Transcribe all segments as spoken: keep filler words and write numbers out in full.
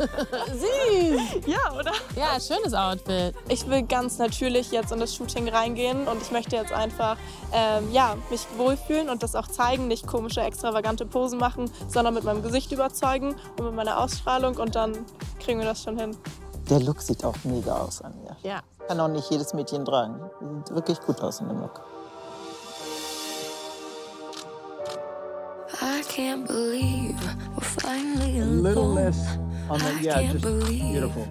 Süß! Ja, oder? Ja, schönes Outfit. Ich will ganz natürlich jetzt in das Shooting reingehen und ich möchte jetzt einfach ähm, ja, mich wohlfühlen und das auch zeigen, nicht komische, extravagante Posen machen, sondern mit meinem Gesicht überzeugen und mit meiner Ausstrahlung und dann kriegen wir das schon hin. Der Look sieht auch mega aus an mir. Ja. Kann auch nicht jedes Mädchen tragen. Sieht wirklich gut aus in dem Look. I can't believe we're finally alone. A little less on the, yeah, just beautiful.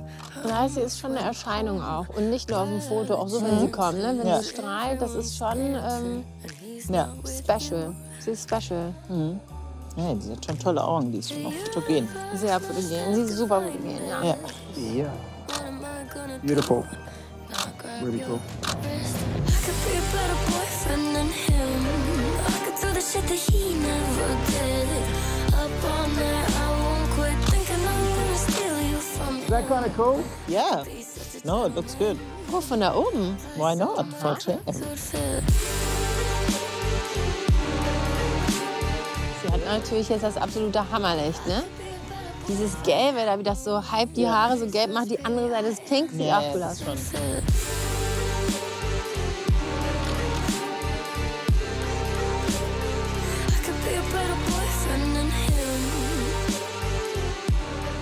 Ja, sie ist schon eine Erscheinung auch und nicht nur auf dem Foto, auch so, wenn sie kommt, ne? Wenn ja. sie strahlt, das ist schon ähm, ja. special. Sie ist special. Mhm. Ja, die hat schon tolle Augen, die ist schon auch fotogen. Sehr fotogen, sie ist super fotogen, ja. Ja. Yeah. Beautiful. Really cool. Is that kind of cool? Yeah. No, it looks good. Oh, von da oben. Why not? For sure. Sie hat natürlich jetzt das absolute Hammerlicht, ne? Dieses Gelbe, da wie das so halb die Haare so gelb macht, die andere Seite ist pink, sieht auch cool aus.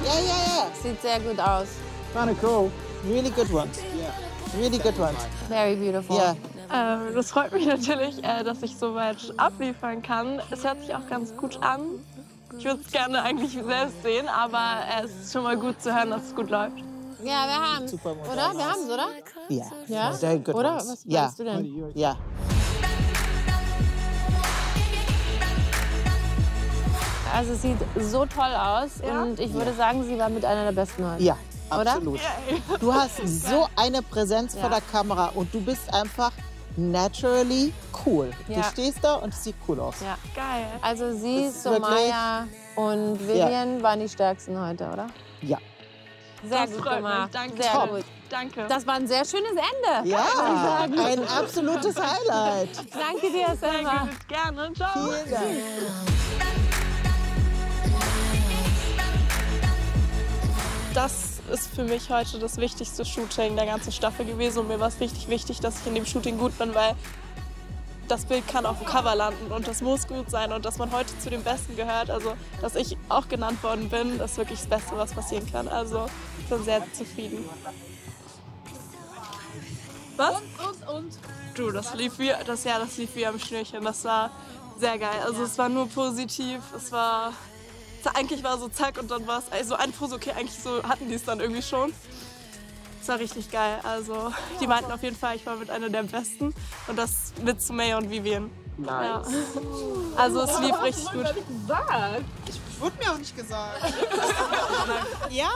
Ja, ja, ja. Sieht sehr gut aus. Kind of cool. Really good ones. Yeah. Really good ones. Very beautiful. Yeah. Ähm, das freut mich natürlich, äh, dass ich so weit abliefern kann. Es hört sich auch ganz gut an. Ich würde es gerne eigentlich selbst sehen, aber es ist schon mal gut zu hören, dass es gut läuft. Ja, wir haben es, oder? Wir haben es, oder? Ja. Ja? Sehr gut. Oder? Was ja. meinst du denn? Ja. Also es sieht so toll aus, ja? Und ich würde sagen, sie war mit einer der besten heute. Ja, absolut. Oder? Du hast so eine Präsenz ja. vor der Kamera und du bist einfach naturally cool. Ja. Du stehst da und es sieht cool aus. Ja, geil. Also sie, Somaya und Vivien ja. waren die stärksten heute, oder? Ja. Sehr das gut gemacht. Danke. Sehr Top. gut. Danke. Das war ein sehr schönes Ende. Ja, ein absolutes Highlight. Danke dir, Selma. Gerne. Ciao. Vielen Dank. Das ist für mich heute das wichtigste Shooting der ganzen Staffel gewesen und mir war es richtig wichtig, dass ich in dem Shooting gut bin, weil das Bild kann auf dem Cover landen und das muss gut sein und dass man heute zu den Besten gehört, also dass ich auch genannt worden bin, ist wirklich das Beste, was passieren kann, also ich bin sehr zufrieden. Was? Und, und, und. Du, das lief wie, das, ja, das lief wie am Schnürchen, das war sehr geil, also es war nur positiv, es war... Eigentlich war so zack und dann war es also ein Fuß, okay, eigentlich so hatten die es dann irgendwie schon. Es war richtig geil, also die meinten auf jeden Fall, ich war mit einer der Besten und das mit Somaya und Vivien. Nice. Ja. Also es lief richtig gut. Hast du mir gesagt? Ich wurde mir auch nicht gesagt. Ja,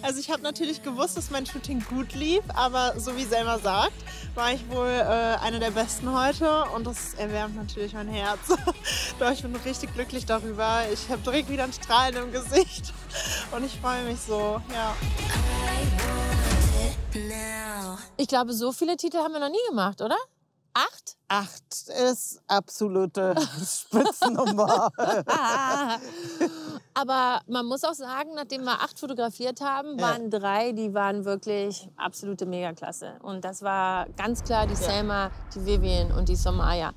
also ich habe natürlich gewusst, dass mein Shooting gut lief, aber so wie Selma sagt, war ich wohl äh, eine der Besten heute und das erwärmt natürlich mein Herz. Doch, ich bin richtig glücklich darüber. Ich habe direkt wieder ein Strahlen im Gesicht und ich freue mich so, ja. Ich glaube, so viele Titel haben wir noch nie gemacht, oder? Acht? Acht ist absolute Spitzennummer. Aber man muss auch sagen, nachdem wir acht fotografiert haben, waren ja. drei, die waren wirklich absolute Megaklasse. Und das war ganz klar die ja. Selma, die Vivien und die Somaya.